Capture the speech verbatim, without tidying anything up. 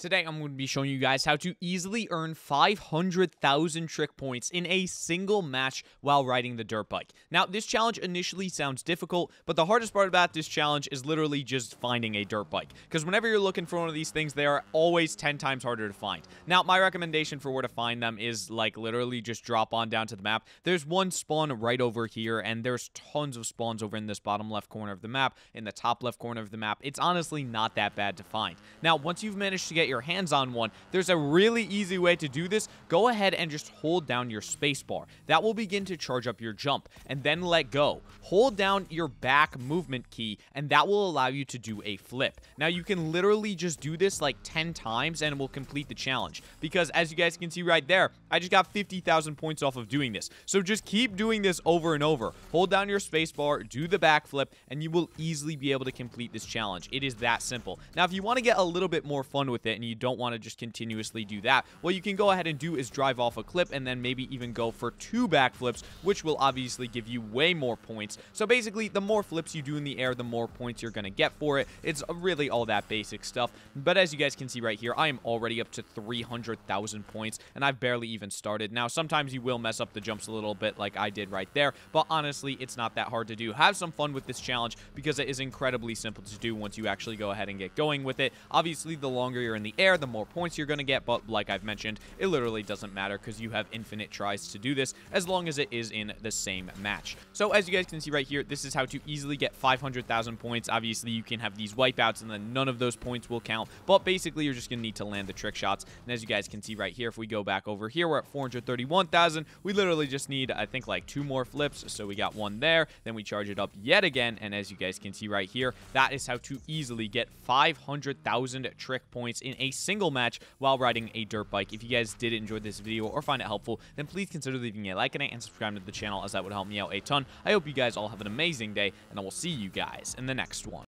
Today, I'm going to be showing you guys how to easily earn five hundred thousand trick points in a single match while riding the dirt bike. Now, this challenge initially sounds difficult, but the hardest part about this challenge is literally just finding a dirt bike. Because whenever you're looking for one of these things, they are always ten times harder to find. Now, my recommendation for where to find them is, like, literally just drop on down to the map. There's one spawn right over here, and there's tons of spawns over in this bottom left corner of the map, in the top left corner of the map. It's honestly not that bad to find. Now, once you've managed to get your hands on one, there's a really easy way to do this. Go ahead and just hold down your space bar. That will begin to charge up your jump, and then let go. Hold down your back movement key, and that will allow you to do a flip. Now, you can literally just do this like ten times, and it will complete the challenge, because as you guys can see right there, I just got fifty thousand points off of doing this. So just keep doing this over and over. Hold down your space bar, do the back flip, and you will easily be able to complete this challenge. It is that simple. Now, if you want to get a little bit more fun with it, and you don't want to just continuously do that, what you can go ahead and do is drive off a clip and then maybe even go for two backflips, which will obviously give you way more points. So basically, the more flips you do in the air, the more points you're going to get for it. It's really all that basic stuff. But as you guys can see right here, I am already up to three hundred thousand points, and I've barely even started. Now, sometimes you will mess up the jumps a little bit like I did right there, but honestly, it's not that hard to do. Have some fun with this challenge, because it is incredibly simple to do once you actually go ahead and get going with it. Obviously, the longer you're in the air, the more points you're going to get, but like I've mentioned, it literally doesn't matter, because you have infinite tries to do this as long as it is in the same match. So as you guys can see right here, this is how to easily get five hundred thousand points. Obviously, you can have these wipeouts, and then none of those points will count, but basically, you're just going to need to land the trick shots. And as you guys can see right here, if we go back over here, we're at four hundred thirty-one thousand. We literally just need, I think, like two more flips. So we got one there, then we charge it up yet again, and as you guys can see right here, that is how to easily get five hundred thousand trick points in a single match while riding a dirt bike. If you guys did enjoy this video or find it helpful, then please consider leaving a like on it and subscribe to the channel, as that would help me out a ton. I hope you guys all have an amazing day, and I will see you guys in the next one.